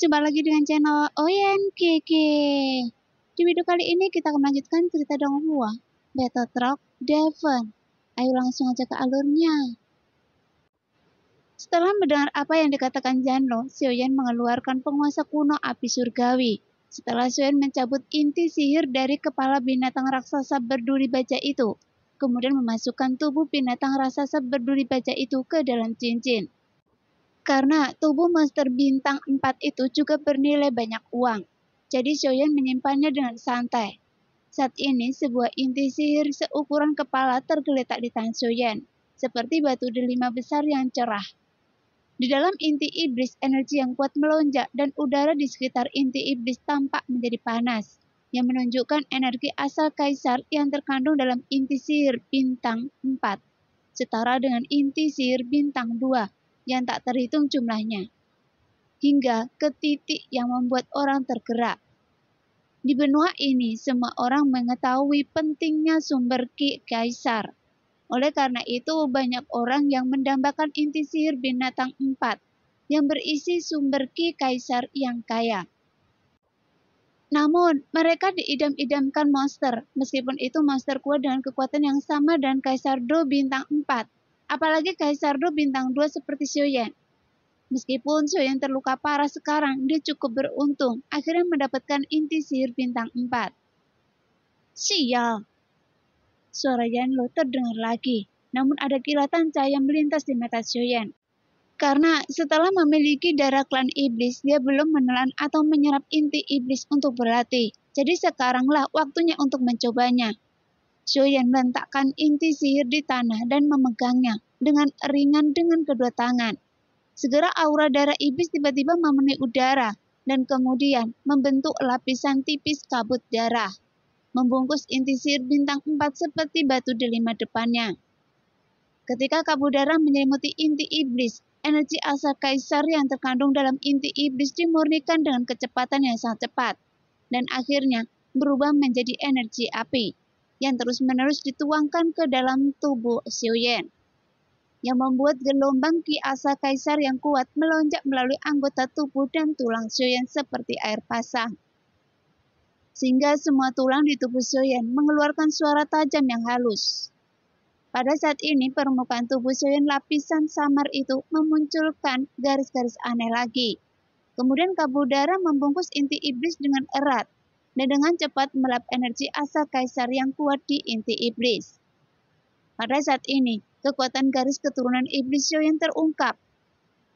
Jumpa lagi dengan channel ONKK. Di video kali ini kita akan melanjutkan cerita Donghua, Battle Through The Heaven. Ayo langsung aja ke alurnya. Setelah mendengar apa yang dikatakan Janlo, Xiao Yan mengeluarkan penguasa kuno api surgawi. Setelah Xiao Yan mencabut inti sihir dari kepala binatang raksasa berduri baja itu, kemudian memasukkan tubuh binatang raksasa berduri baja itu ke dalam cincin. Karena tubuh monster bintang 4 itu juga bernilai banyak uang, jadi Xiao Yan menyimpannya dengan santai. Saat ini, sebuah inti sihir seukuran kepala tergeletak di tangan Xiao Yan, seperti batu delima besar yang cerah. Di dalam inti iblis, energi yang kuat melonjak dan udara di sekitar inti iblis tampak menjadi panas, yang menunjukkan energi asal kaisar yang terkandung dalam inti sihir bintang 4, setara dengan inti sihir bintang 2. Yang tak terhitung jumlahnya, hingga ke titik yang membuat orang tergerak. Di benua ini, semua orang mengetahui pentingnya sumber ki kaisar. Oleh karena itu, banyak orang yang mendambakan inti sihir binatang 4 yang berisi sumber ki kaisar yang kaya. Namun, mereka diidam-idamkan monster, meskipun itu monster kuat dengan kekuatan yang sama dan kaisar Dou bintang 4. Apalagi kaisar Dou bintang 2 seperti Xiao Yan. Meskipun Xiao Yan terluka parah sekarang, dia cukup beruntung akhirnya mendapatkan inti sihir bintang 4. Sial! Suara Janlo terdengar lagi, namun ada kilatan cahaya melintas di mata Xiao Yan. Karena setelah memiliki darah klan iblis, dia belum menelan atau menyerap inti iblis untuk berlatih. Jadi sekaranglah waktunya untuk mencobanya. Xiao Yan meletakkan inti sihir di tanah dan memegangnya dengan ringan dengan kedua tangan. Segera aura darah iblis tiba-tiba memenuhi udara dan kemudian membentuk lapisan tipis kabut darah, membungkus inti sihir bintang 4 seperti batu delima depannya. Ketika kabut darah menyelimuti inti iblis, energi asal kaisar yang terkandung dalam inti iblis dimurnikan dengan kecepatan yang sangat cepat dan akhirnya berubah menjadi energi api yang terus-menerus dituangkan ke dalam tubuh Xiao Yan, yang membuat gelombang ki asa kaisar yang kuat melonjak melalui anggota tubuh dan tulang Xiao Yan seperti air pasang, sehingga semua tulang di tubuh Xiao Yan mengeluarkan suara tajam yang halus. Pada saat ini, permukaan tubuh Xiao Yan lapisan samar itu memunculkan garis-garis aneh lagi. Kemudian kabut darah membungkus inti iblis dengan erat, dan dengan cepat melap energi asal kaisar yang kuat di inti iblis. Pada saat ini, kekuatan garis keturunan iblis Xiao Yan terungkap.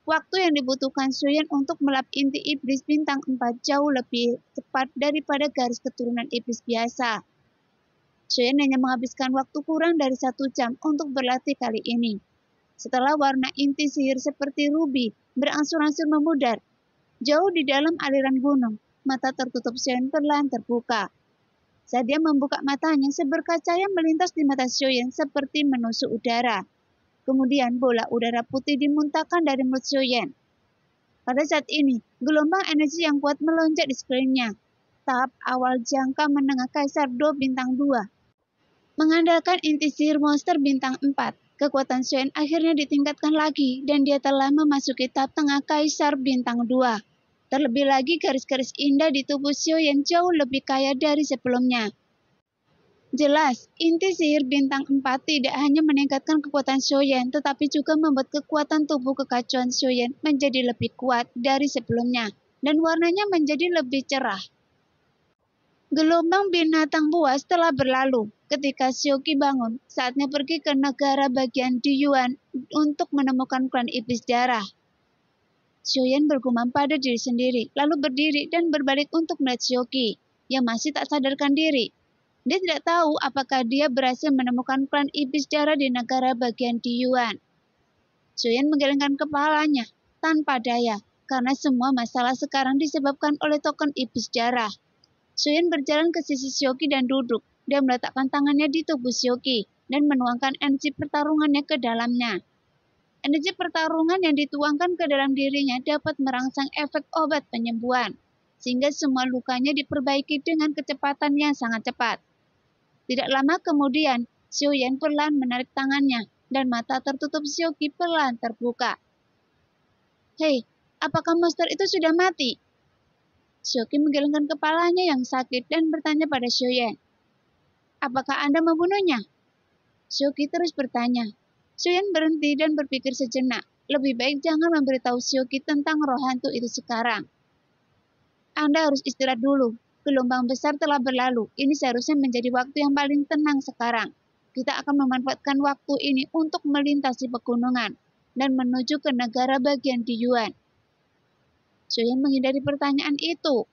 Waktu yang dibutuhkan Xiao Yan untuk melap inti iblis bintang 4 jauh lebih cepat daripada garis keturunan iblis biasa. Xiao Yan hanya menghabiskan waktu kurang dari 1 jam untuk berlatih kali ini. Setelah warna inti sihir seperti rubi berangsur-angsur memudar jauh di dalam aliran gunung, mata tertutup Xiao Yan perlahan terbuka. Saat dia membuka matanya, seberkas cahaya melintas di mata Xiao Yan seperti menusuk udara. Kemudian bola udara putih dimuntahkan dari mulut Xiao Yan. Pada saat ini, gelombang energi yang kuat melonjak di sekelilingnya. Tahap awal jangka menengah kaisar Dou bintang 2. Mengandalkan inti sihir monster bintang 4, kekuatan Xiao Yan akhirnya ditingkatkan lagi dan dia telah memasuki tahap tengah kaisar bintang 2. Terlebih lagi, garis-garis indah di tubuh Xiao Yan jauh lebih kaya dari sebelumnya. Jelas, inti sihir bintang 4 tidak hanya meningkatkan kekuatan Xiao Yan, tetapi juga membuat kekuatan tubuh kekacauan Xiao Yan menjadi lebih kuat dari sebelumnya, dan warnanya menjadi lebih cerah. Gelombang binatang buas telah berlalu. Ketika Xiao Qi bangun, saatnya pergi ke negara bagian Dou Yuan untuk menemukan klan iblis darah. Xiao Yan bergumam pada diri sendiri, lalu berdiri dan berbalik untuk melihat Xiao Qi, yang masih tak sadarkan diri. Dia tidak tahu apakah dia berhasil menemukan klan iblis darah di negara bagian Dou Yuan. Xiao Yan menggelengkan kepalanya, tanpa daya, karena semua masalah sekarang disebabkan oleh token iblis darah. Xiao Yan berjalan ke sisi Xiao Qi dan duduk. Dia meletakkan tangannya di tubuh Xiao Qi dan menuangkan energi pertarungannya ke dalamnya. Energi pertarungan yang dituangkan ke dalam dirinya dapat merangsang efek obat penyembuhan, sehingga semua lukanya diperbaiki dengan kecepatan yang sangat cepat. Tidak lama kemudian, Xiao Yan perlahan menarik tangannya, dan mata tertutup Xiao Qi perlahan terbuka. "Hei, apakah monster itu sudah mati?" Xiao Qi menggelengkan kepalanya yang sakit dan bertanya pada Xiao Yan, "Apakah Anda membunuhnya?" Xiao Qi terus bertanya. Xiao Yan berhenti dan berpikir sejenak. Lebih baik jangan memberitahu Xiao Qi tentang roh hantu itu sekarang. Anda harus istirahat dulu. Gelombang besar telah berlalu. Ini seharusnya menjadi waktu yang paling tenang sekarang. Kita akan memanfaatkan waktu ini untuk melintasi pegunungan dan menuju ke negara bagian di Yuan. Xiao Yan menghindari pertanyaan itu.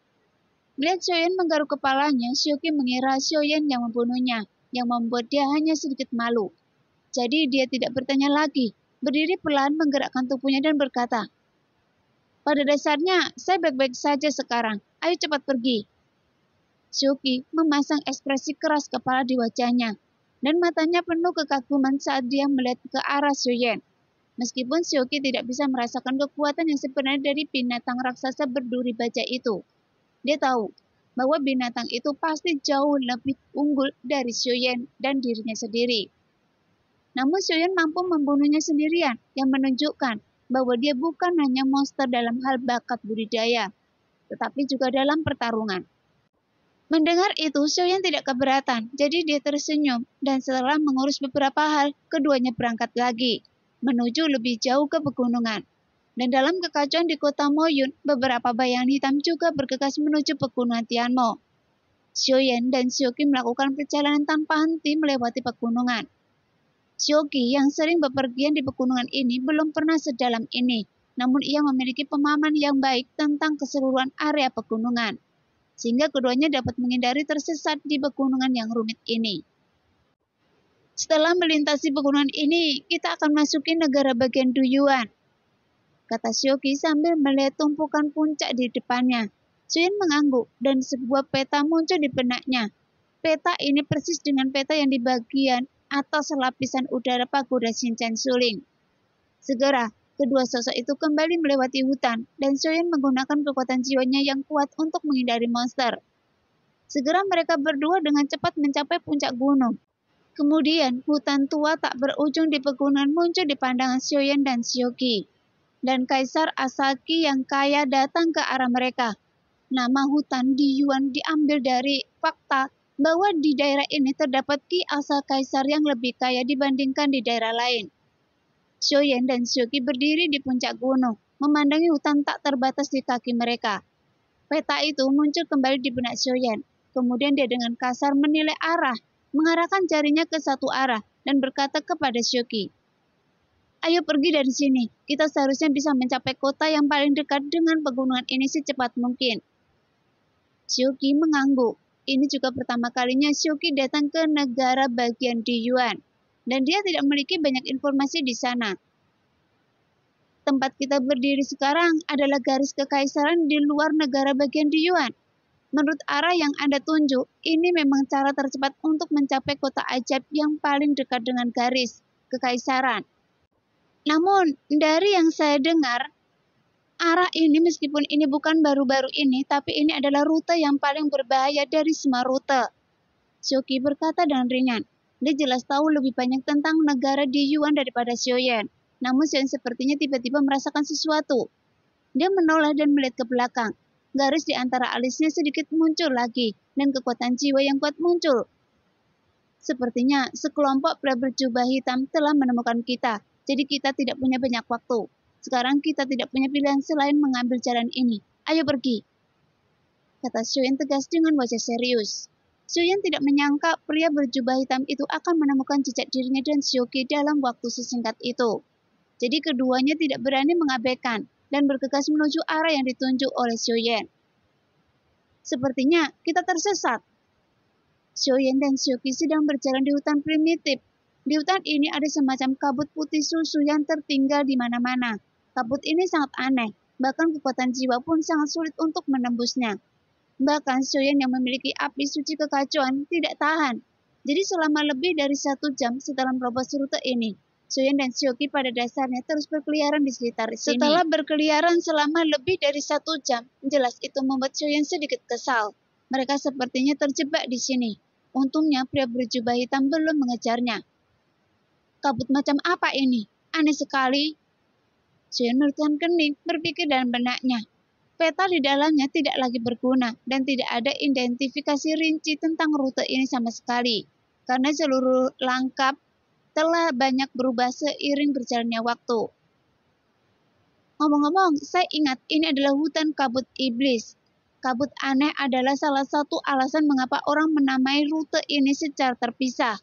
Melihat Xiao Yan menggaruk kepalanya, Xiao Qi mengira Xiao Yan yang membunuhnya, yang membuat dia hanya sedikit malu. Jadi dia tidak bertanya lagi, berdiri perlahan menggerakkan tubuhnya dan berkata, "Pada dasarnya, saya baik-baik saja sekarang. Ayo cepat pergi." Xiao Qi memasang ekspresi keras kepala di wajahnya, dan matanya penuh kekaguman saat dia melihat ke arah Xiao Yan. Meskipun Xiao Qi tidak bisa merasakan kekuatan yang sebenarnya dari binatang raksasa berduri baja itu, dia tahu bahwa binatang itu pasti jauh lebih unggul dari Xiao Yan dan dirinya sendiri. Namun Xiao Yan mampu membunuhnya sendirian, yang menunjukkan bahwa dia bukan hanya monster dalam hal bakat budidaya, tetapi juga dalam pertarungan. Mendengar itu, Xiao Yan tidak keberatan, jadi dia tersenyum, dan setelah mengurus beberapa hal, keduanya berangkat lagi, menuju lebih jauh ke pegunungan. Dan dalam kekacauan di kota Moyun, beberapa bayangan hitam juga bergegas menuju pegunungan Tianmo. Xiao Yan dan Xiao Qi melakukan perjalanan tanpa henti melewati pegunungan. Xiao Qi yang sering bepergian di pegunungan ini belum pernah sedalam ini, namun ia memiliki pemahaman yang baik tentang keseluruhan area pegunungan, sehingga keduanya dapat menghindari tersesat di pegunungan yang rumit ini. Setelah melintasi pegunungan ini, kita akan masuki negara bagian Dou Yuan, kata Xiao Qi sambil melihat tumpukan puncak di depannya. Xiao Yan mengangguk dan sebuah peta muncul di benaknya. Peta ini persis dengan peta yang di bagian atas lapisan udara pagoda Shinchan Suling. Segera, kedua sosok itu kembali melewati hutan dan Xiao Yan menggunakan kekuatan jiwanya yang kuat untuk menghindari monster. Segera mereka berdua dengan cepat mencapai puncak gunung. Kemudian, hutan tua tak berujung di pegunungan muncul di pandangan Xiao Yan dan Xiao Qi. Dan Kaisar Asaki yang kaya datang ke arah mereka. Nama hutan di Yuan diambil dari fakta bahwa di daerah ini terdapat Ki asal Kaisar yang lebih kaya dibandingkan di daerah lain. Xiao Yan dan Xiao Qi berdiri di puncak gunung, memandangi hutan tak terbatas di kaki mereka. Peta itu muncul kembali di benak Xiao Yan. Kemudian dia dengan kasar menilai arah, mengarahkan jarinya ke satu arah, dan berkata kepada Xiao Qi, "Ayo pergi dari sini, kita seharusnya bisa mencapai kota yang paling dekat dengan pegunungan ini secepat mungkin." Xiao Qi mengangguk. Ini juga pertama kalinya Xiao Qi datang ke negara bagian di Yuan, dan dia tidak memiliki banyak informasi di sana. Tempat kita berdiri sekarang adalah garis kekaisaran di luar negara bagian di Yuan. Menurut arah yang Anda tunjuk, ini memang cara tercepat untuk mencapai kota ajaib yang paling dekat dengan garis kekaisaran. Namun, dari yang saya dengar, arah ini meskipun ini bukan baru-baru ini, tapi ini adalah rute yang paling berbahaya dari semua rute. Xiao Qi berkata dengan ringan. Dia jelas tahu lebih banyak tentang negara di Yuan daripada Xiao Yan. Namun Xiao Yan sepertinya tiba-tiba merasakan sesuatu. Dia menoleh dan melihat ke belakang. Garis di antara alisnya sedikit muncul lagi, dan kekuatan jiwa yang kuat muncul. Sepertinya sekelompok pria berjubah hitam telah menemukan kita. Jadi kita tidak punya banyak waktu. Sekarang kita tidak punya pilihan selain mengambil jalan ini. Ayo pergi, kata Xiao Yan tegas dengan wajah serius. Xiao Yan tidak menyangka pria berjubah hitam itu akan menemukan jejak dirinya dan Xiao Qi dalam waktu sesingkat itu. Jadi keduanya tidak berani mengabaikan dan bergegas menuju arah yang ditunjuk oleh Xiao Yan. Sepertinya kita tersesat. Xiao Yan dan Xiao Qi sedang berjalan di hutan primitif. Di hutan ini ada semacam kabut putih susu yang tertinggal di mana-mana. Kabut ini sangat aneh, bahkan kekuatan jiwa pun sangat sulit untuk menembusnya. Bahkan Xiao Yan yang memiliki api suci kekacauan tidak tahan. Jadi selama lebih dari 1 jam setelah merobos rute ini, Xiao Yan dan Xiao Qi pada dasarnya terus berkeliaran di sekitar sini. Setelah berkeliaran selama lebih dari 1 jam, jelas itu membuat Xiao Yan sedikit kesal. Mereka sepertinya terjebak di sini. Untungnya pria berjubah hitam belum mengejarnya. Kabut macam apa ini? Aneh sekali. Xiao Yan merutkan kening, berpikir dalam benaknya. Peta di dalamnya tidak lagi berguna dan tidak ada identifikasi rinci tentang rute ini sama sekali, karena seluruh langkap telah banyak berubah seiring berjalannya waktu. Ngomong-ngomong, saya ingat ini adalah hutan kabut iblis. Kabut aneh adalah salah satu alasan mengapa orang menamai rute ini secara terpisah.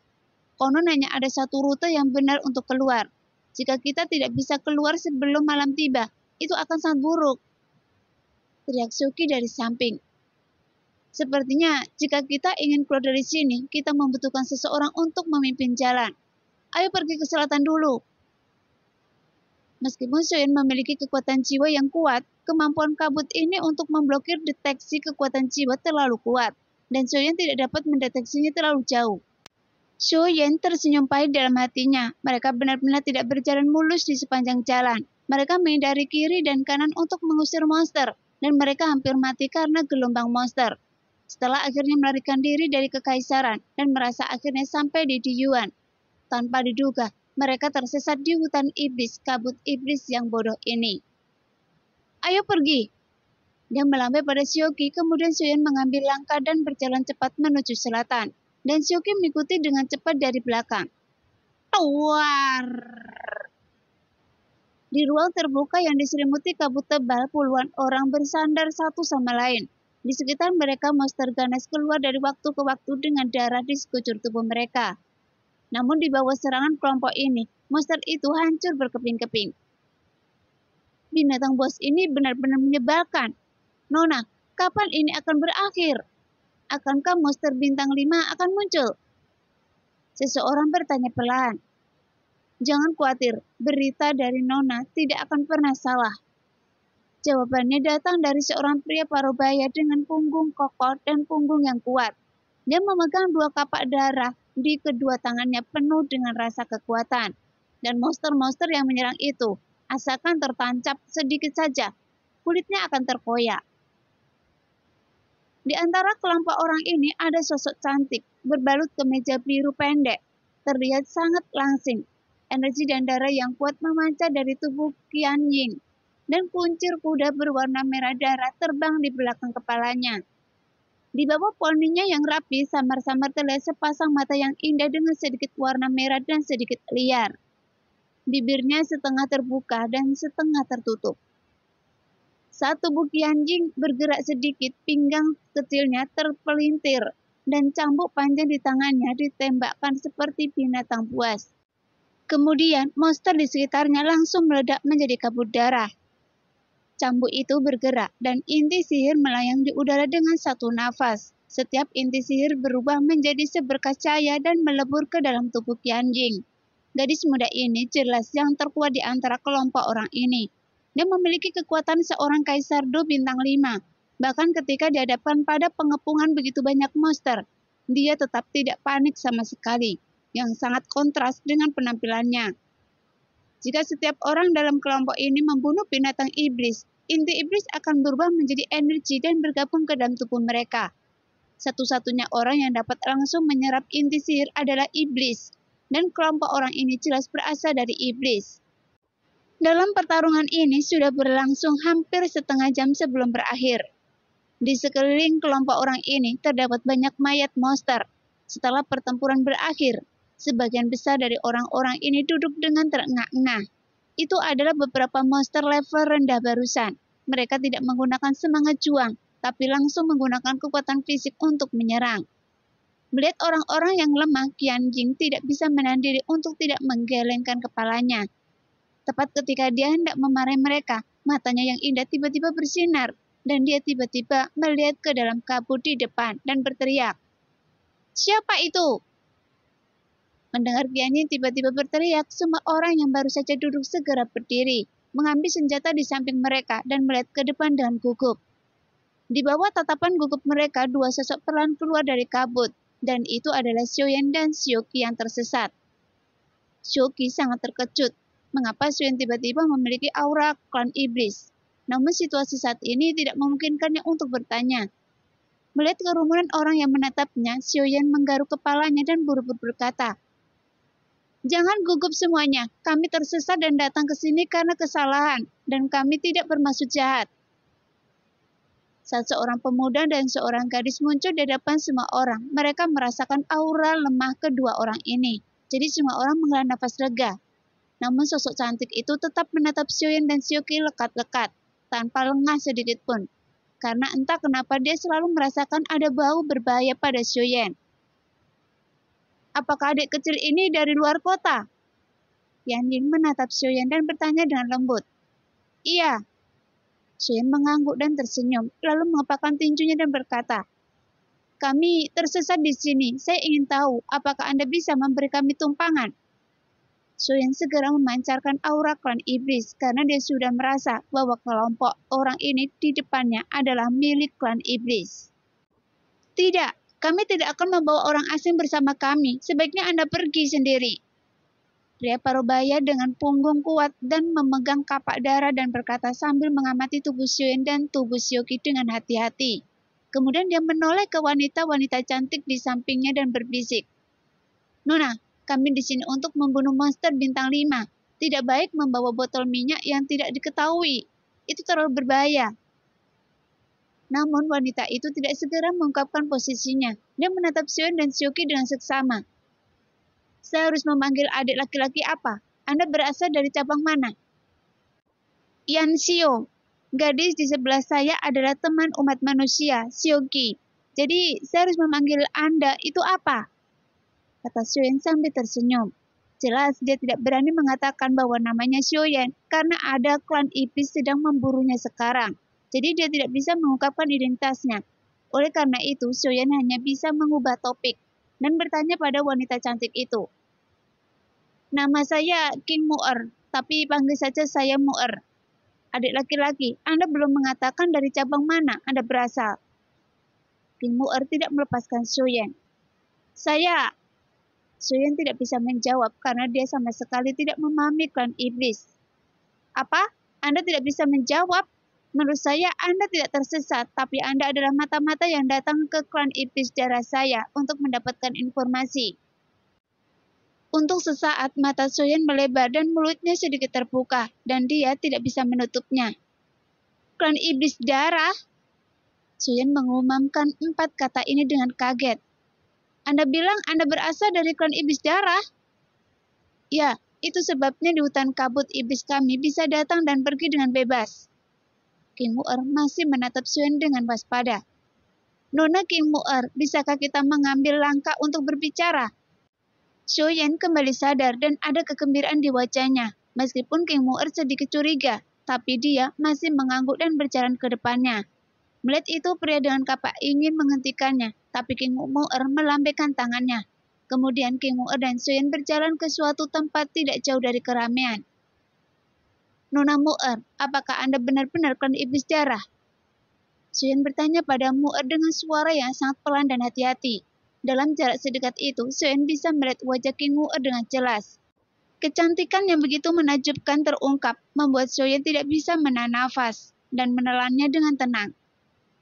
Konon hanya ada satu rute yang benar untuk keluar. Jika kita tidak bisa keluar sebelum malam tiba, itu akan sangat buruk. Teriak Suki dari samping. Sepertinya jika kita ingin keluar dari sini, kita membutuhkan seseorang untuk memimpin jalan. Ayo pergi ke selatan dulu. Meskipun Shou'en memiliki kekuatan jiwa yang kuat, kemampuan kabut ini untuk memblokir deteksi kekuatan jiwa terlalu kuat, dan Shou'en tidak dapat mendeteksinya terlalu jauh. Shou'en tersenyum pahit dalam hatinya. Mereka benar-benar tidak berjalan mulus di sepanjang jalan. Mereka menghindari kiri dan kanan untuk mengusir monster, dan mereka hampir mati karena gelombang monster. Setelah akhirnya melarikan diri dari kekaisaran dan merasa akhirnya sampai di Dou Yuan. Tanpa diduga, mereka tersesat di hutan iblis, kabut iblis yang bodoh ini. Ayo pergi! Dia melambai pada Xiao Qi, kemudian Shou'en mengambil langkah dan berjalan cepat menuju selatan. Dan Xiao Qi mengikuti dengan cepat dari belakang. Keluar! Di ruang terbuka yang diselimuti kabut tebal, puluhan orang bersandar satu sama lain. Di sekitar mereka, monster ganas keluar dari waktu ke waktu dengan darah di sekujur tubuh mereka. Namun di bawah serangan kelompok ini, monster itu hancur berkeping-keping. Binatang bos ini benar-benar menyebalkan. Nona, kapan ini akan berakhir? Akankah monster bintang 5 akan muncul? Seseorang bertanya pelan. Jangan khawatir, berita dari Nona tidak akan pernah salah. Jawabannya datang dari seorang pria parubaya dengan punggung kokoh dan punggung yang kuat. Dia memegang dua kapak darah di kedua tangannya penuh dengan rasa kekuatan. Dan monster-monster yang menyerang itu, asalkan tertancap sedikit saja, kulitnya akan terkoyak. Di antara kelompok orang ini ada sosok cantik, berbalut kemeja biru pendek, terlihat sangat langsing. Energi dan darah yang kuat memancar dari tubuh Qian Jing, dan kuncir kuda berwarna merah darah terbang di belakang kepalanya. Di bawah poninya yang rapi, samar-samar terlihat sepasang mata yang indah dengan sedikit warna merah dan sedikit liar. Bibirnya setengah terbuka dan setengah tertutup. Saat tubuh Qian Jing bergerak sedikit, pinggang kecilnya terpelintir, dan cambuk panjang di tangannya ditembakkan seperti binatang buas. Kemudian, monster di sekitarnya langsung meledak menjadi kabut darah. Cambuk itu bergerak, dan inti sihir melayang di udara dengan satu nafas. Setiap inti sihir berubah menjadi seberkas cahaya dan melebur ke dalam tubuh Qian Jing. Gadis muda ini jelas yang terkuat di antara kelompok orang ini. Dia memiliki kekuatan seorang kaisar Do bintang 5. Bahkan ketika dihadapkan pada pengepungan begitu banyak monster, dia tetap tidak panik sama sekali, yang sangat kontras dengan penampilannya. Jika setiap orang dalam kelompok ini membunuh binatang iblis, inti iblis akan berubah menjadi energi dan bergabung ke dalam tubuh mereka. Satu-satunya orang yang dapat langsung menyerap inti sihir adalah iblis, dan kelompok orang ini jelas berasal dari iblis. Dalam pertarungan ini sudah berlangsung hampir setengah jam sebelum berakhir. Di sekeliling kelompok orang ini terdapat banyak mayat monster. Setelah pertempuran berakhir, sebagian besar dari orang-orang ini duduk dengan terengah-engah. Itu adalah beberapa monster level rendah barusan. Mereka tidak menggunakan semangat juang, tapi langsung menggunakan kekuatan fisik untuk menyerang. Melihat orang-orang yang lemah, Qian Jing tidak bisa menahan diri untuk tidak menggelengkan kepalanya. Tepat ketika dia hendak memarahi mereka, matanya yang indah tiba-tiba bersinar, dan dia tiba-tiba melihat ke dalam kabut di depan dan berteriak, "Siapa itu?" Mendengar Qian Jing tiba-tiba berteriak, semua orang yang baru saja duduk segera berdiri, mengambil senjata di samping mereka dan melihat ke depan dengan gugup. Di bawah tatapan gugup mereka, dua sosok pelan keluar dari kabut, dan itu adalah Shou'en dan Xiao Qi yang tersesat. Xiao Qi sangat terkejut, mengapa Shou'en tiba-tiba memiliki aura klan iblis. Namun situasi saat ini tidak memungkinkannya untuk bertanya. Melihat kerumunan orang yang menatapnya, Shou'en menggaruk kepalanya dan buru-buru berkata, "Jangan gugup semuanya, kami tersesat dan datang ke sini karena kesalahan, dan kami tidak bermaksud jahat." Saat seorang pemuda dan seorang gadis muncul di hadapan semua orang, mereka merasakan aura lemah kedua orang ini. Jadi semua orang menghela nafas lega. Namun sosok cantik itu tetap menatap Shou'en dan Xiao Qi lekat-lekat, tanpa lengah sedikit pun. Karena entah kenapa dia selalu merasakan ada bau berbahaya pada Shou'en. Apakah adik kecil ini dari luar kota? Yan Yin menatap Shou'en dan bertanya dengan lembut. Iya. Shou'en mengangguk dan tersenyum, lalu mengepakkan tinjunya dan berkata, "Kami tersesat di sini. Saya ingin tahu apakah Anda bisa memberi kami tumpangan." Shou'en segera memancarkan aura klan iblis karena dia sudah merasa bahwa kelompok orang ini di depannya adalah milik klan iblis. "Tidak, kami tidak akan membawa orang asing bersama kami. Sebaiknya Anda pergi sendiri." Pria parubaya dengan punggung kuat dan memegang kapak darah dan berkata sambil mengamati tubuh Shou'en dan tubuh Xiao Qi dengan hati-hati. Kemudian dia menoleh ke wanita-wanita cantik di sampingnya dan berbisik. "Nona, kami di sini untuk membunuh monster bintang 5. Tidak baik membawa botol minyak yang tidak diketahui. Itu terlalu berbahaya." Namun wanita itu tidak segera mengungkapkan posisinya. Dia menatap Shou'en dan Xiao Qi dengan seksama. "Saya harus memanggil adik laki-laki apa? Anda berasal dari cabang mana?" "Yan Xiong. Gadis di sebelah saya adalah teman umat manusia, Xiao Qi. Jadi, saya harus memanggil Anda itu apa?" kata Shou'en sambil tersenyum. Jelas dia tidak berani mengatakan bahwa namanya Shou'en karena ada klan iblis sedang memburunya sekarang. Jadi dia tidak bisa mengungkapkan identitasnya. Oleh karena itu, Shou'en hanya bisa mengubah topik dan bertanya pada wanita cantik itu. "Nama saya Kim Mu'er, tapi panggil saja saya Mu'er. Adik laki-laki, Anda belum mengatakan dari cabang mana Anda berasal." Kim Mu'er tidak melepaskan Shou'en. Shou'en tidak bisa menjawab karena dia sama sekali tidak memahami klan iblis. "Apa? Anda tidak bisa menjawab? Menurut saya Anda tidak tersesat, tapi Anda adalah mata-mata yang datang ke klan iblis darah saya untuk mendapatkan informasi." Untuk sesaat mata Shou'en melebar dan mulutnya sedikit terbuka, dan dia tidak bisa menutupnya. "Klan iblis darah?" Shou'en mengumamkan 4 kata ini dengan kaget. "Anda bilang Anda berasal dari klan iblis darah?" "Ya, itu sebabnya di hutan kabut iblis kami bisa datang dan pergi dengan bebas." Kim Mu'er masih menatap Shou'en dengan waspada. "Nona Kim Mu'er, bisakah kita mengambil langkah untuk berbicara?" Shou'en kembali sadar dan ada kegembiraan di wajahnya. Meskipun Kim Mu'er sedikit curiga, tapi dia masih mengangguk dan berjalan ke depannya. Melihat itu, pria dengan kapak ingin menghentikannya, tapi Kim Mu'er melambaikan tangannya. Kemudian Kim Mu'er dan Shou'en berjalan ke suatu tempat tidak jauh dari keramaian. "Nona Mu'er, apakah Anda benar-benar klan iblis darah?" Shou'en bertanya pada Mu'er dengan suara yang sangat pelan dan hati-hati. Dalam jarak sedekat itu, Shou'en bisa melihat wajah King Mu'er dengan jelas. Kecantikan yang begitu menakjubkan terungkap, membuat Shou'en tidak bisa menahan nafas dan menelannya dengan tenang.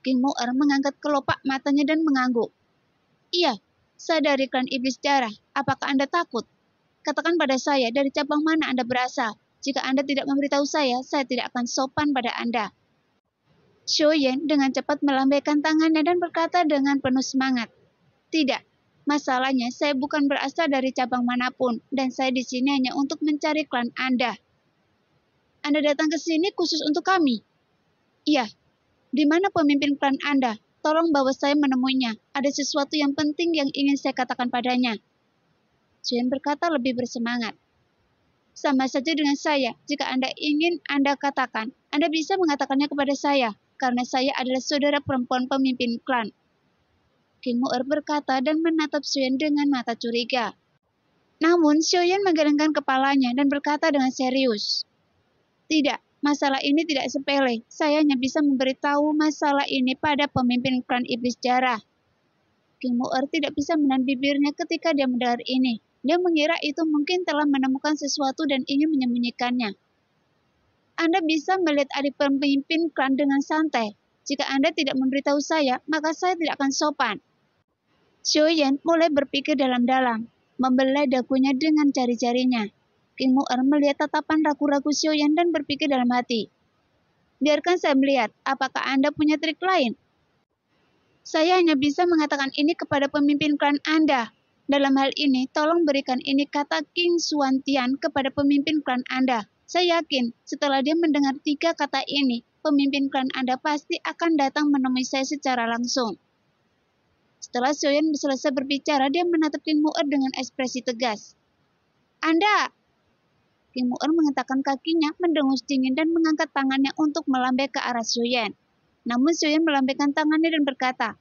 King Mu'er mengangkat kelopak matanya dan mengangguk. "Iya, saya dari klan iblis darah. Apakah Anda takut? Katakan pada saya dari cabang mana Anda berasal. Jika Anda tidak memberitahu saya tidak akan sopan pada Anda." Shou'en dengan cepat melambaikan tangannya dan berkata dengan penuh semangat, "Tidak, masalahnya saya bukan berasal dari cabang manapun, dan saya di sini hanya untuk mencari klan Anda." "Anda datang ke sini khusus untuk kami?" "Iya." "Di mana pemimpin klan Anda? Tolong bawa saya menemuinya. Ada sesuatu yang penting yang ingin saya katakan padanya." Shou'en berkata lebih bersemangat. "Sama saja dengan saya, jika Anda ingin Anda katakan, Anda bisa mengatakannya kepada saya, karena saya adalah saudara perempuan pemimpin klan." Kim Mu'er berkata dan menatap Shou'en dengan mata curiga. Namun Shou'en menggelengkan kepalanya dan berkata dengan serius, "Tidak, masalah ini tidak sepele, saya hanya bisa memberitahu masalah ini pada pemimpin klan iblis darah." Kim Mu'er tidak bisa menahan bibirnya ketika dia mendengar ini. Dia mengira itu mungkin telah menemukan sesuatu dan ingin menyembunyikannya. "Anda bisa melihat adik pemimpin klan dengan santai. Jika Anda tidak memberitahu saya, maka saya tidak akan sopan." Shou'en mulai berpikir dalam-dalam, membelai dagunya dengan jari-jarinya. King Mu'er melihat tatapan ragu-ragu Shou'en dan berpikir dalam hati, Biarkan saya melihat, apakah Anda punya trik lain? Saya hanya bisa mengatakan ini kepada pemimpin klan Anda. Dalam hal ini, tolong berikan ini kata King Xuan Tian kepada pemimpin klan Anda. Saya yakin, setelah dia mendengar tiga kata ini, pemimpin klan Anda pasti akan datang menemui saya secara langsung. Setelah Shou'en selesai berbicara, dia menatap Kim Mu'er dengan ekspresi tegas. Anda! Kim Mu'er menghentakkan kakinya, mendengus dingin dan mengangkat tangannya untuk melambai ke arah Shou'en. Namun Shou'en melambaikan tangannya dan berkata,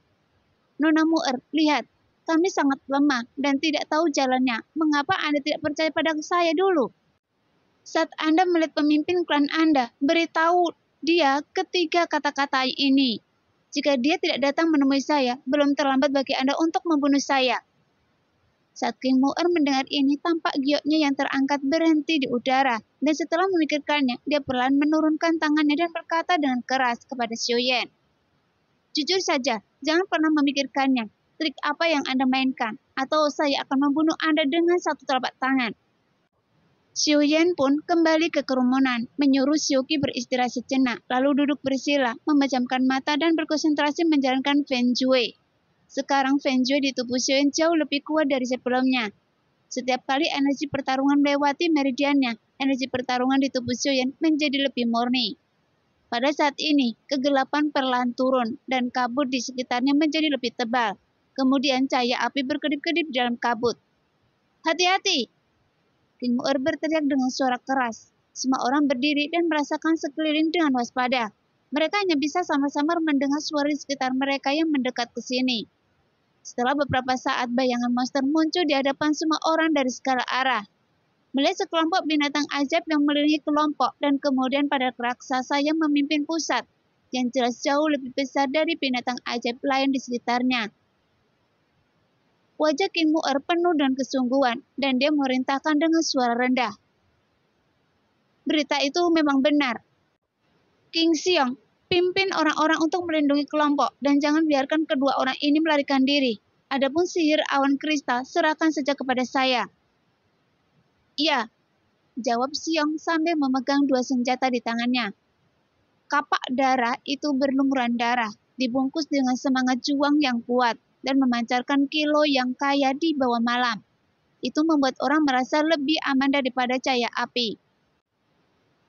Nona Mu'er, lihat, kami sangat lemah dan tidak tahu jalannya. Mengapa Anda tidak percaya pada saya dulu? Saat Anda melihat pemimpin klan Anda, beritahu dia ketiga kata-kata ini. Jika dia tidak datang menemui saya, belum terlambat bagi Anda untuk membunuh saya. Saat King Mu'er mendengar ini, tampak gioknya yang terangkat berhenti di udara. Dan setelah memikirkannya, dia perlahan menurunkan tangannya dan berkata dengan keras kepada Shou'en. Jujur saja, jangan pernah memikirkannya. Trik apa yang Anda mainkan, atau saya akan membunuh Anda dengan satu telapak tangan. Shou'en pun kembali ke kerumunan, menyuruh Xiao Qi beristirahat sejenak, lalu duduk bersila, memejamkan mata dan berkonsentrasi menjalankan Fen Jue. Sekarang Fen Jue di tubuh Shou'en jauh lebih kuat dari sebelumnya. Setiap kali energi pertarungan melewati meridiannya, energi pertarungan di tubuh Shou'en menjadi lebih murni. Pada saat ini, kegelapan perlahan turun dan kabut di sekitarnya menjadi lebih tebal. Kemudian cahaya api berkedip-kedip dalam kabut. Hati-hati! King Mu'er berteriak dengan suara keras. Semua orang berdiri dan merasakan sekeliling dengan waspada. Mereka hanya bisa sama-sama mendengar suara di sekitar mereka yang mendekat ke sini. Setelah beberapa saat, bayangan monster muncul di hadapan semua orang dari segala arah. Melihat sekelompok binatang ajaib yang melilit kelompok dan kemudian pada raksasa yang memimpin pusat, yang jelas jauh lebih besar dari binatang ajaib lain di sekitarnya. Wajah Kim Mu'er penuh dengan kesungguhan dan dia memerintahkan dengan suara rendah. Berita itu memang benar. King Xiong, pimpin orang-orang untuk melindungi kelompok dan jangan biarkan kedua orang ini melarikan diri. Adapun sihir awan kristal, serahkan saja kepada saya. Iya, jawab Xiong sambil memegang dua senjata di tangannya. Kapak darah itu berlumuran darah, dibungkus dengan semangat juang yang kuat dan memancarkan kilau yang kaya di bawah malam. Itu membuat orang merasa lebih aman daripada cahaya api.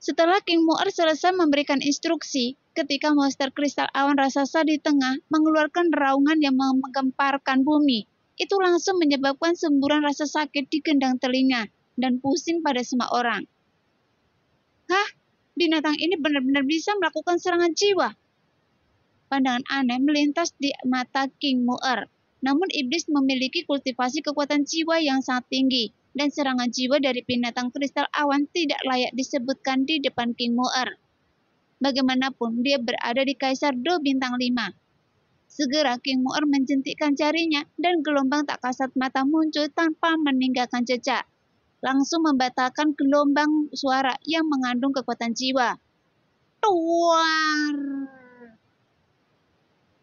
Setelah King Mu'er selesai memberikan instruksi, ketika monster kristal awan raksasa di tengah mengeluarkan raungan yang menggemparkan bumi, itu langsung menyebabkan semburan rasa sakit di gendang telinga dan pusing pada semua orang. Hah? Binatang ini benar-benar bisa melakukan serangan jiwa? Pandangan aneh melintas di mata King Mu'er. Namun iblis memiliki kultivasi kekuatan jiwa yang sangat tinggi, dan serangan jiwa dari binatang kristal awan tidak layak disebutkan di depan King Mu'er. Bagaimanapun, dia berada di Kaisar Do Bintang 5. Segera King Mu'er menjentikkan jarinya, dan gelombang tak kasat mata muncul tanpa meninggalkan jejak. Langsung membatalkan gelombang suara yang mengandung kekuatan jiwa. Tuar!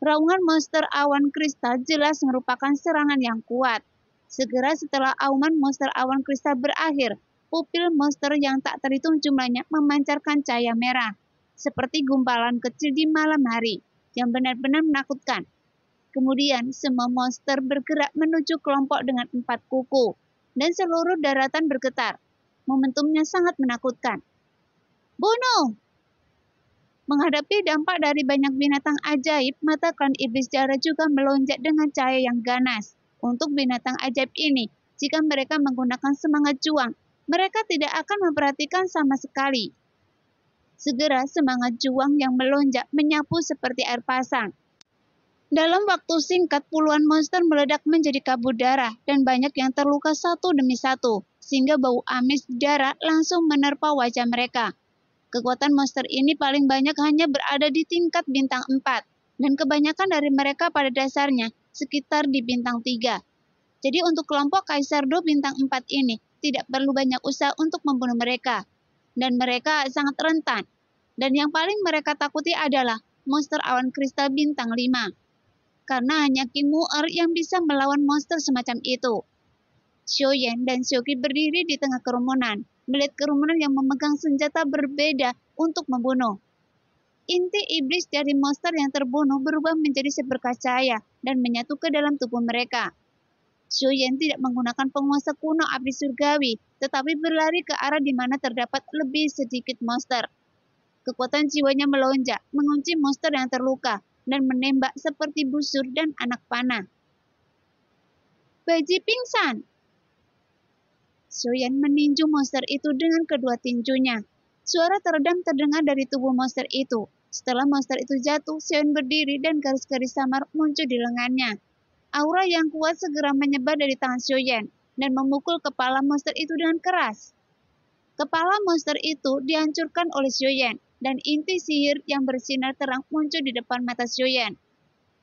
Raungan monster awan kristal jelas merupakan serangan yang kuat. Segera setelah auman monster awan kristal berakhir, pupil monster yang tak terhitung jumlahnya memancarkan cahaya merah, seperti gumpalan kecil di malam hari, yang benar-benar menakutkan. Kemudian, semua monster bergerak menuju kelompok dengan 4 kuku, dan seluruh daratan bergetar. Momentumnya sangat menakutkan. Bunuh! Menghadapi dampak dari banyak binatang ajaib, mata klan iblis jara juga melonjak dengan cahaya yang ganas. Untuk binatang ajaib ini, jika mereka menggunakan semangat juang, mereka tidak akan memperhatikan sama sekali. Segera semangat juang yang melonjak menyapu seperti air pasang. Dalam waktu singkat, puluhan monster meledak menjadi kabut darah dan banyak yang terluka satu demi satu, sehingga bau amis darah langsung menerpa wajah mereka. Kekuatan monster ini paling banyak hanya berada di tingkat bintang 4, dan kebanyakan dari mereka pada dasarnya sekitar di bintang 3. Jadi untuk kelompok Kaisar Do bintang 4 ini tidak perlu banyak usaha untuk membunuh mereka, dan mereka sangat rentan. Dan yang paling mereka takuti adalah monster awan kristal bintang 5, karena hanya King Mu'er yang bisa melawan monster semacam itu. Shou'en dan Xiao Qi berdiri di tengah kerumunan, melihat kerumunan yang memegang senjata berbeda untuk membunuh. Inti iblis dari monster yang terbunuh berubah menjadi seber cahaya dan menyatu ke dalam tubuh mereka. Shou'en tidak menggunakan penguasa kuno abdi surgawi, tetapi berlari ke arah di mana terdapat lebih sedikit monster. Kekuatan jiwanya melonjak, mengunci monster yang terluka, dan menembak seperti busur dan anak panah. Baji pingsan! Shou'en meninju monster itu dengan kedua tinjunya. Suara teredam terdengar dari tubuh monster itu. Setelah monster itu jatuh, Shou'en berdiri dan garis-garis samar muncul di lengannya. Aura yang kuat segera menyebar dari tangan Shou'en dan memukul kepala monster itu dengan keras. Kepala monster itu dihancurkan oleh Shou'en dan inti sihir yang bersinar terang muncul di depan mata Shou'en.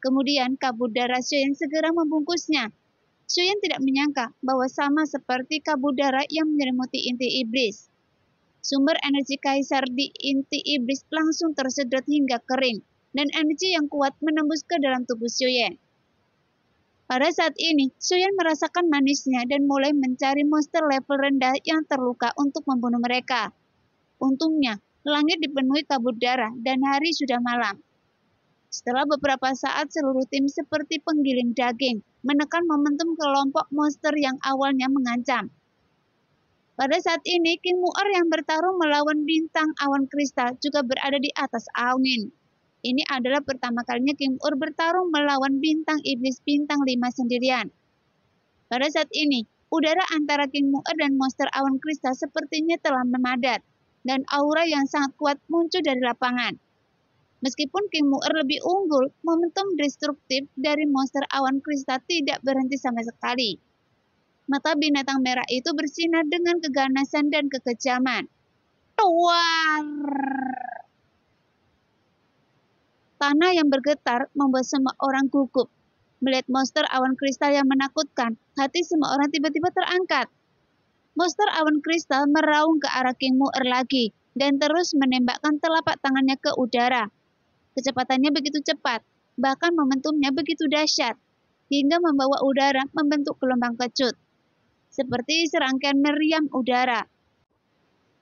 Kemudian kabut darah Shou'en segera membungkusnya. Shou'en tidak menyangka bahwa sama seperti kabut darah yang menyelimuti inti iblis. Sumber energi kaisar di inti iblis langsung tersedot hingga kering dan energi yang kuat menembus ke dalam tubuh Shou'en. Pada saat ini, Shou'en merasakan manisnya dan mulai mencari monster level rendah yang terluka untuk membunuh mereka. Untungnya, langit dipenuhi kabut darah dan hari sudah malam. Setelah beberapa saat, seluruh tim seperti penggiling daging menekan momentum kelompok monster yang awalnya mengancam. Pada saat ini, Kim Mu'er yang bertarung melawan bintang awan kristal juga berada di atas angin. Ini adalah pertama kalinya Kim Mu'er bertarung melawan bintang iblis bintang 5 sendirian. Pada saat ini, udara antara Kim Mu'er dan monster awan kristal sepertinya telah memadat, dan aura yang sangat kuat muncul dari lapangan. Meskipun Kim Mu'er lebih unggul, momentum destruktif dari monster awan kristal tidak berhenti sama sekali. Mata binatang merah itu bersinar dengan keganasan dan kekejaman. Tuar! Tanah yang bergetar membuat semua orang gugup. Melihat monster awan kristal yang menakutkan, hati semua orang tiba-tiba terangkat. Monster awan kristal meraung ke arah King Mu'er lagi dan terus menembakkan telapak tangannya ke udara. Kecepatannya begitu cepat, bahkan momentumnya begitu dahsyat, hingga membawa udara membentuk gelombang kecut. Seperti serangkaian meriam udara.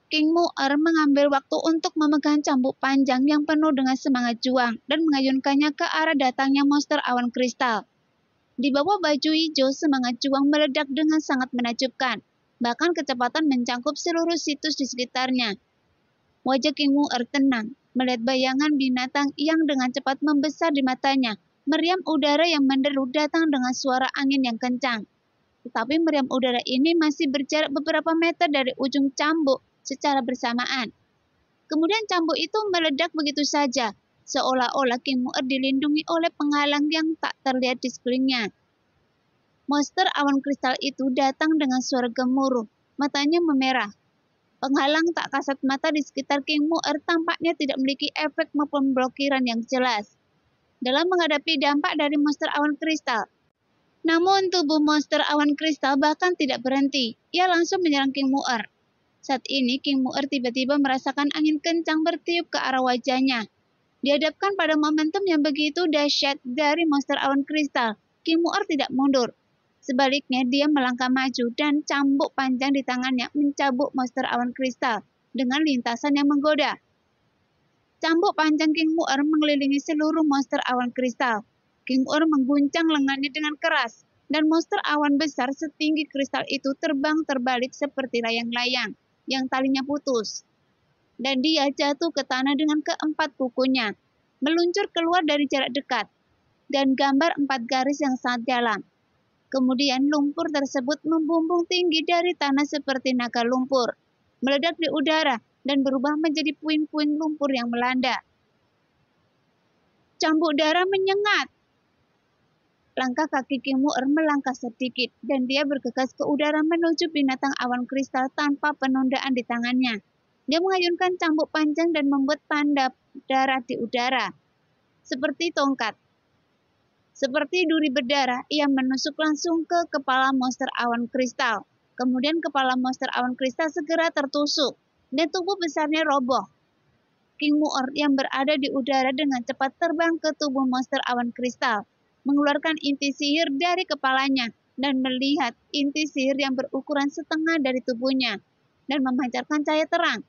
King Mu'er mengambil waktu untuk memegang cambuk panjang yang penuh dengan semangat juang dan mengayunkannya ke arah datangnya monster awan kristal. Di bawah baju hijau, semangat juang meledak dengan sangat menakjubkan, bahkan kecepatan mencangkup seluruh situs di sekitarnya. Wajah King Mu'er tenang, melihat bayangan binatang yang dengan cepat membesar di matanya. Meriam udara yang menderu datang dengan suara angin yang kencang. Tetapi meriam udara ini masih berjarak beberapa meter dari ujung cambuk secara bersamaan. Kemudian cambuk itu meledak begitu saja, seolah-olah King Mu'er dilindungi oleh penghalang yang tak terlihat di sekelilingnya. Monster awan kristal itu datang dengan suara gemuruh, matanya memerah. Penghalang tak kasat mata di sekitar King Mu'er tampaknya tidak memiliki efek maupun blokiran yang jelas dalam menghadapi dampak dari monster awan kristal. Namun tubuh monster awan kristal bahkan tidak berhenti. Ia langsung menyerang King Mu'er. Saat ini King Mu'er tiba-tiba merasakan angin kencang bertiup ke arah wajahnya. Dihadapkan pada momentum yang begitu dahsyat dari monster awan kristal, King Mu'er tidak mundur. Sebaliknya dia melangkah maju dan cambuk panjang di tangannya mencabuk monster awan kristal dengan lintasan yang menggoda. Cambuk panjang King Mu'er mengelilingi seluruh monster awan kristal. King Mu'er mengguncang lengannya dengan keras, dan monster awan besar setinggi kristal itu terbang terbalik seperti layang-layang yang talinya putus. Dan dia jatuh ke tanah dengan keempat kukunya, meluncur keluar dari jarak dekat, dan gambar 4 garis yang sangat dalam. Kemudian lumpur tersebut membumbung tinggi dari tanah seperti naga lumpur, meledak di udara, dan berubah menjadi puing-puing lumpur yang melanda. Cambuk darah menyengat. Langkah kaki King Mu'er melangkah sedikit, dan dia bergegas ke udara menuju binatang awan kristal tanpa penundaan di tangannya. Dia mengayunkan cambuk panjang dan membuat tanda darah di udara. Seperti tongkat. Seperti duri berdarah, ia menusuk langsung ke kepala monster awan kristal. Kemudian kepala monster awan kristal segera tertusuk dan tubuh besarnya roboh. King Mu'er yang berada di udara dengan cepat terbang ke tubuh monster awan kristal, mengeluarkan inti sihir dari kepalanya dan melihat inti sihir yang berukuran setengah dari tubuhnya dan memancarkan cahaya terang.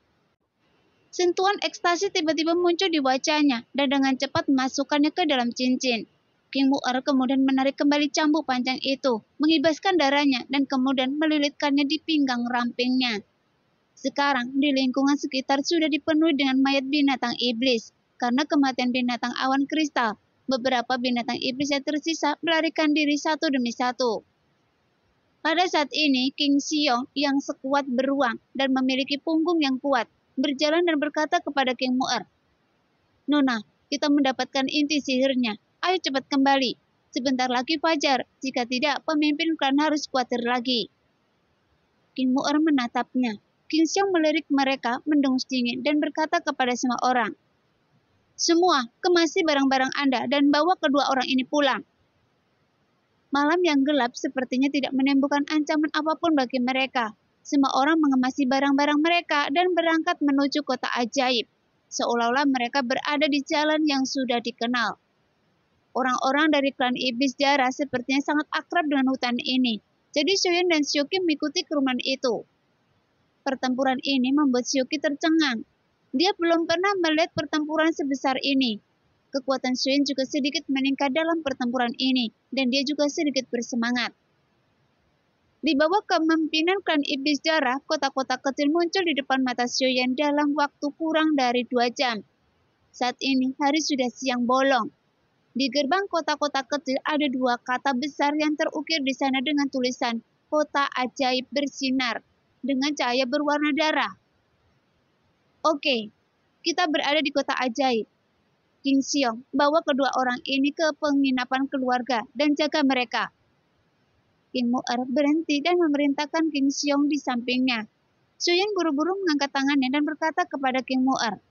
Sentuhan ekstasi tiba-tiba muncul di wajahnya dan dengan cepat memasukkannya ke dalam cincin. King Mu'er kemudian menarik kembali cambuk panjang itu, mengibaskan darahnya dan kemudian melilitkannya di pinggang rampingnya. Sekarang di lingkungan sekitar sudah dipenuhi dengan mayat binatang iblis karena kematian binatang awan kristal. Beberapa binatang iblis yang tersisa melarikan diri satu demi satu. Pada saat ini, King Xiong yang sekuat beruang dan memiliki punggung yang kuat, berjalan dan berkata kepada King Mu'er, "Nona, kita mendapatkan inti sihirnya. Ayo cepat kembali. Sebentar lagi fajar. Jika tidak, pemimpin klan harus khawatir lagi." King Mu'er menatapnya. King Xiong melirik mereka, mendengus dingin dan berkata kepada semua orang, "Semua, kemasi barang-barang Anda dan bawa kedua orang ini pulang." Malam yang gelap sepertinya tidak menimbulkan ancaman apapun bagi mereka. Semua orang mengemasi barang-barang mereka dan berangkat menuju kota ajaib, seolah-olah mereka berada di jalan yang sudah dikenal. Orang-orang dari klan iblis Jara sepertinya sangat akrab dengan hutan ini, jadi Shou'en dan Xiao Qi mengikuti kerumunan itu. Pertempuran ini membuat Xiao Qi tercengang. Dia belum pernah melihat pertempuran sebesar ini. Kekuatan Shou'en juga sedikit meningkat dalam pertempuran ini, dan dia juga sedikit bersemangat. Di bawah kepemimpinan klan iblis Jara, kota-kota kecil muncul di depan mata Shou'en dalam waktu kurang dari 2 jam. Saat ini hari sudah siang bolong. Di gerbang kota-kota kecil ada 2 kata besar yang terukir di sana dengan tulisan "Kota Ajaib Bersinar" dengan cahaya berwarna darah. "Oke, kita berada di kota ajaib. King Xiong, bawa kedua orang ini ke penginapan keluarga dan jaga mereka." King Mu'er berhenti dan memerintahkan King Xiong di sampingnya. Shou'en buru-buru mengangkat tangannya dan berkata kepada King Mu'er,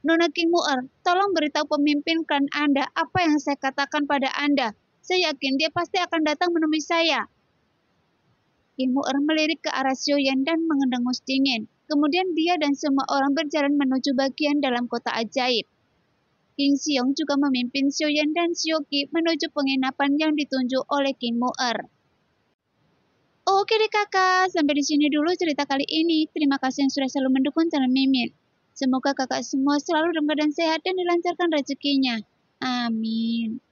"Nona King Mu'er, tolong beritahu pemimpin klan Anda apa yang saya katakan pada Anda. Saya yakin dia pasti akan datang menemui saya." King Mu'er melirik ke arah Shou'en dan mengendengus dingin. Kemudian dia dan semua orang berjalan menuju bagian dalam kota ajaib. King Xiong juga memimpin Shou'en dan Xiao Qi menuju penginapan yang ditunjuk oleh King Mu'er. Oke deh kakak, sampai di sini dulu cerita kali ini. Terima kasih yang sudah selalu mendukung channel Mimin. Semoga kakak semua selalu dalam keadaan sehat dan dilancarkan rezekinya. Amin.